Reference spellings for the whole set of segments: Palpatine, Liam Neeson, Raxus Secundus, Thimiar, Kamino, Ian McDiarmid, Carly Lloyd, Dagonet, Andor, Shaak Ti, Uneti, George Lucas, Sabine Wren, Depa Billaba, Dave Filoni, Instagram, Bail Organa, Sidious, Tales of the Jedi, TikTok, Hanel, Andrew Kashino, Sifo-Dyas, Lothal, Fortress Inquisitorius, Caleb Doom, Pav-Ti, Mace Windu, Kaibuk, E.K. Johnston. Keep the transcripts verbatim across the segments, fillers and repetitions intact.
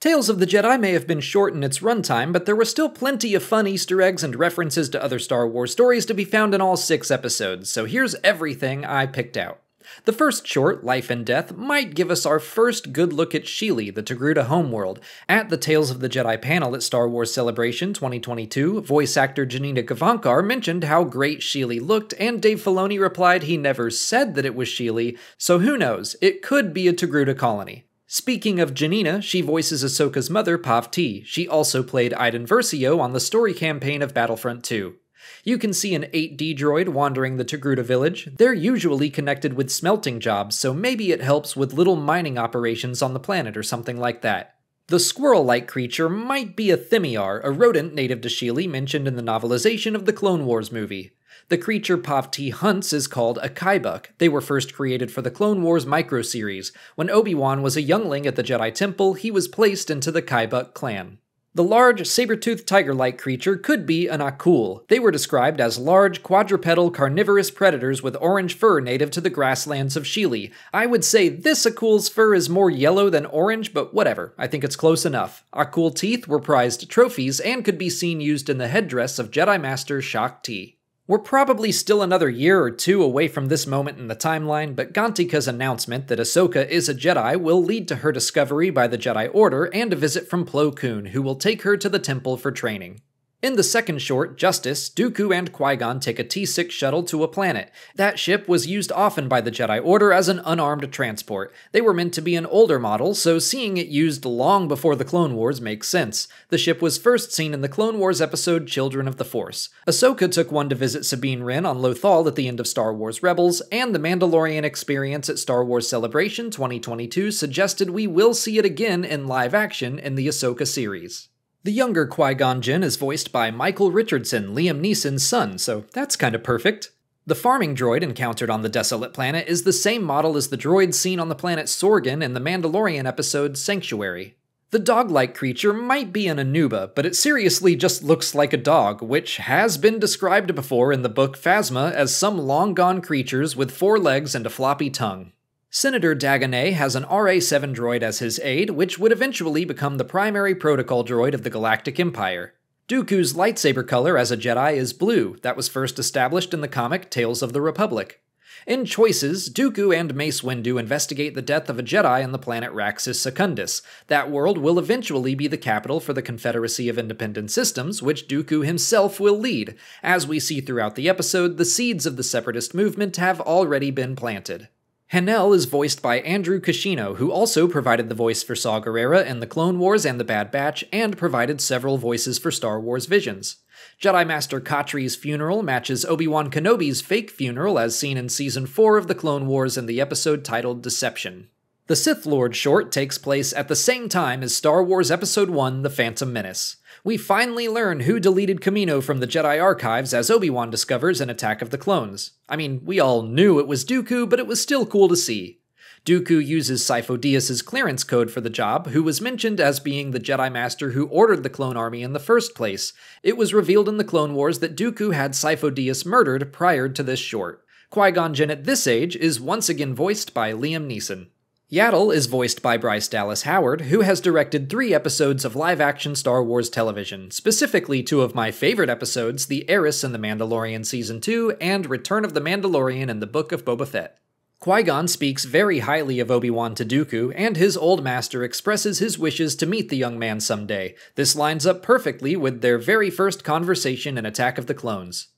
Tales of the Jedi may have been short in its runtime, but there were still plenty of fun Easter eggs and references to other Star Wars stories to be found in all six episodes, so here's everything I picked out. The first short, Life and Death, might give us our first good look at Sheely, the Togruta homeworld. At the Tales of the Jedi panel at Star Wars Celebration twenty twenty-two, voice actor Janina Gavankar mentioned how great Sheely looked, and Dave Filoni replied he never said that it was Sheely, so who knows, it could be a Togruta colony. Speaking of Janina, she voices Ahsoka's mother, Pav-Ti. She also played Iden Versio on the story campaign of Battlefront two. You can see an eight D droid wandering the Togruta village. They're usually connected with smelting jobs, so maybe it helps with little mining operations on the planet or something like that. The squirrel-like creature might be a Thimiar, a rodent native to Sheely mentioned in the novelization of the Clone Wars movie. The creature Pav-Ti hunts is called a Kaibuk. They were first created for the Clone Wars microseries. When Obi-Wan was a youngling at the Jedi Temple, he was placed into the Kaibuk clan. The large, saber-toothed tiger-like creature could be an Akul. They were described as large, quadrupedal, carnivorous predators with orange fur native to the grasslands of Sheely. I would say this Akul's fur is more yellow than orange, but whatever, I think it's close enough. Akul teeth were prized trophies and could be seen used in the headdress of Jedi Master Shaak Ti. We're probably still another year or two away from this moment in the timeline, but Gantika's announcement that Ahsoka is a Jedi will lead to her discovery by the Jedi Order and a visit from Plo Koon, who will take her to the temple for training. In the second short, Justice, Dooku and Qui-Gon take a T six shuttle to a planet. That ship was used often by the Jedi Order as an unarmed transport. They were meant to be an older model, so seeing it used long before the Clone Wars makes sense. The ship was first seen in the Clone Wars episode Children of the Force. Ahsoka took one to visit Sabine Wren on Lothal at the end of Star Wars Rebels, and the Mandalorian experience at Star Wars Celebration twenty twenty-two suggested we will see it again in live action in the Ahsoka series. The younger Qui-Gon Jinn is voiced by Michael Richardson, Liam Neeson's son, so that's kind of perfect. The farming droid encountered on the desolate planet is the same model as the droid seen on the planet Sorgan in the Mandalorian episode Sanctuary. The dog-like creature might be an Anuba, but it seriously just looks like a dog, which has been described before in the book Phasma as some long-gone creatures with four legs and a floppy tongue. Senator Dagonet has an R A seven droid as his aide, which would eventually become the primary protocol droid of the Galactic Empire. Dooku's lightsaber color as a Jedi is blue. That was first established in the comic Tales of the Republic. In Choices, Dooku and Mace Windu investigate the death of a Jedi on the planet Raxus Secundus. That world will eventually be the capital for the Confederacy of Independent Systems, which Dooku himself will lead. As we see throughout the episode, the seeds of the separatist movement have already been planted. Hanel is voiced by Andrew Kashino, who also provided the voice for Saw Gerrera in The Clone Wars and The Bad Batch, and provided several voices for Star Wars Visions. Jedi Master Katri's funeral matches Obi-Wan Kenobi's fake funeral as seen in Season four of The Clone Wars in the episode titled Deception. The Sith Lord short takes place at the same time as Star Wars Episode one The Phantom Menace. We finally learn who deleted Kamino from the Jedi archives as Obi-Wan discovers in Attack of the Clones. I mean, we all knew it was Dooku, but it was still cool to see. Dooku uses Sifo-Dyas' clearance code for the job, who was mentioned as being the Jedi Master who ordered the clone army in the first place. It was revealed in the Clone Wars that Dooku had Sifo-Dyas murdered prior to this short. Qui-Gon Jinn at this age is once again voiced by Liam Neeson. Yaddle is voiced by Bryce Dallas Howard, who has directed three episodes of live-action Star Wars television, specifically two of my favorite episodes, The Heiress in The Mandalorian Season two and Return of the Mandalorian and the Book of Boba Fett. Qui-Gon speaks very highly of Obi-Wan to Dooku, and his old master expresses his wishes to meet the young man someday. This lines up perfectly with their very first conversation in Attack of the Clones.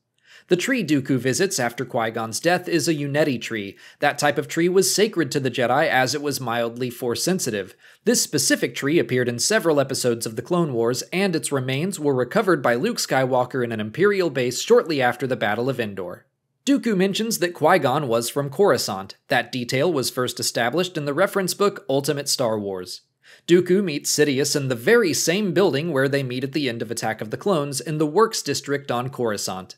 The tree Dooku visits after Qui-Gon's death is a Uneti tree. That type of tree was sacred to the Jedi as it was mildly Force-sensitive. This specific tree appeared in several episodes of The Clone Wars, and its remains were recovered by Luke Skywalker in an Imperial base shortly after the Battle of Endor. Dooku mentions that Qui-Gon was from Coruscant. That detail was first established in the reference book Ultimate Star Wars. Dooku meets Sidious in the very same building where they meet at the end of Attack of the Clones in the Works District on Coruscant.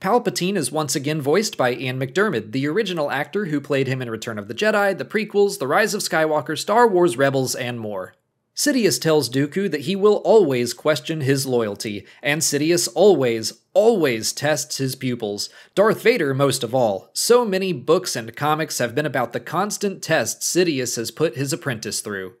Palpatine is once again voiced by Ian McDiarmid, the original actor who played him in Return of the Jedi, the prequels, The Rise of Skywalker, Star Wars Rebels, and more. Sidious tells Dooku that he will always question his loyalty, and Sidious always, always tests his pupils. Darth Vader most of all. So many books and comics have been about the constant tests Sidious has put his apprentice through.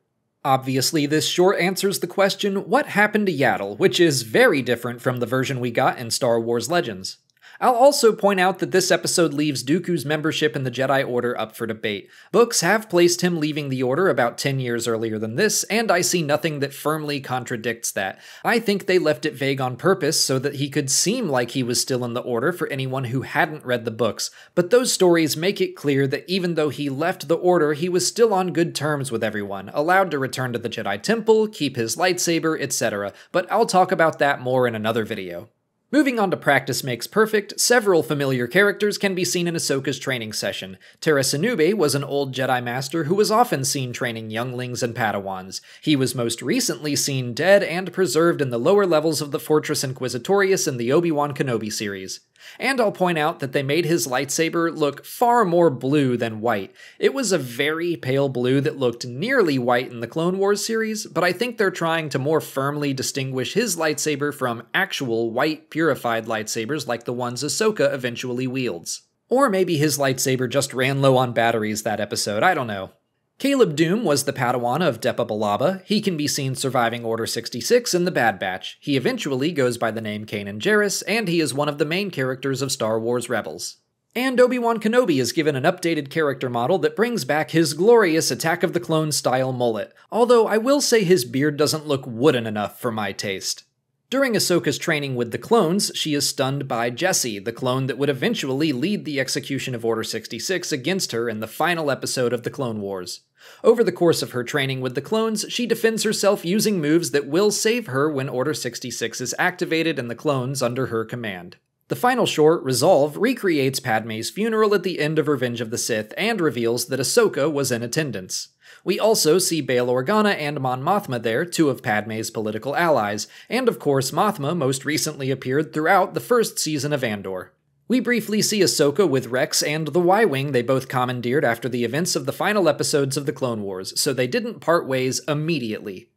Obviously, this sure answers the question, what happened to Yaddle, which is very different from the version we got in Star Wars Legends. I'll also point out that this episode leaves Dooku's membership in the Jedi Order up for debate. Books have placed him leaving the Order about ten years earlier than this, and I see nothing that firmly contradicts that. I think they left it vague on purpose so that he could seem like he was still in the Order for anyone who hadn't read the books, but those stories make it clear that even though he left the Order, he was still on good terms with everyone, allowed to return to the Jedi Temple, keep his lightsaber, et cetera, but I'll talk about that more in another video. Moving on to Practice Makes Perfect, several familiar characters can be seen in Ahsoka's training session. Terra Sinube was an old Jedi Master who was often seen training younglings and Padawans. He was most recently seen dead and preserved in the lower levels of the Fortress Inquisitorius in the Obi-Wan Kenobi series. And I'll point out that they made his lightsaber look far more blue than white. It was a very pale blue that looked nearly white in the Clone Wars series, but I think they're trying to more firmly distinguish his lightsaber from actual white purified lightsabers like the ones Ahsoka eventually wields. Or maybe his lightsaber just ran low on batteries that episode, I don't know. Caleb Doom was the Padawan of Depa Billaba. He can be seen surviving Order sixty-six in The Bad Batch. He eventually goes by the name Kanan Jarrus, and he is one of the main characters of Star Wars Rebels. And Obi-Wan Kenobi is given an updated character model that brings back his glorious Attack of the Clone-style mullet, although I will say his beard doesn't look wooden enough for my taste. During Ahsoka's training with the clones, she is stunned by Jesse, the clone that would eventually lead the execution of Order sixty-six against her in the final episode of the Clone Wars. Over the course of her training with the clones, she defends herself using moves that will save her when Order sixty-six is activated and the clones under her command. The final short, Resolve, recreates Padmé's funeral at the end of Revenge of the Sith and reveals that Ahsoka was in attendance. We also see Bail Organa and Mon Mothma there, two of Padmé's political allies, and of course Mothma most recently appeared throughout the first season of Andor. We briefly see Ahsoka with Rex and the Y-Wing they both commandeered after the events of the final episodes of the Clone Wars, so they didn't part ways immediately.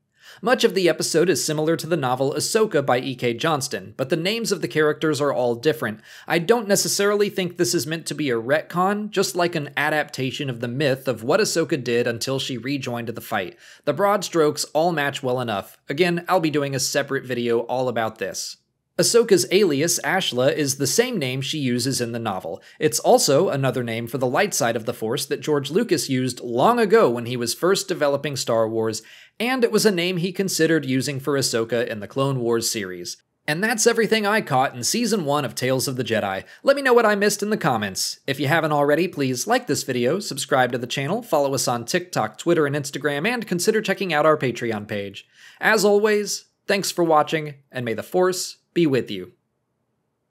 Much of the episode is similar to the novel Ahsoka by E K Johnston, but the names of the characters are all different. I don't necessarily think this is meant to be a retcon, just like an adaptation of the myth of what Ahsoka did until she rejoined the fight. The broad strokes all match well enough. Again, I'll be doing a separate video all about this. Ahsoka's alias, Ashla, is the same name she uses in the novel. It's also another name for the light side of the Force that George Lucas used long ago when he was first developing Star Wars, and it was a name he considered using for Ahsoka in the Clone Wars series. And that's everything I caught in Season one of Tales of the Jedi. Let me know what I missed in the comments. If you haven't already, please like this video, subscribe to the channel, follow us on TikTok, Twitter, and Instagram, and consider checking out our Patreon page. As always, thanks for watching, and may the Force be with you.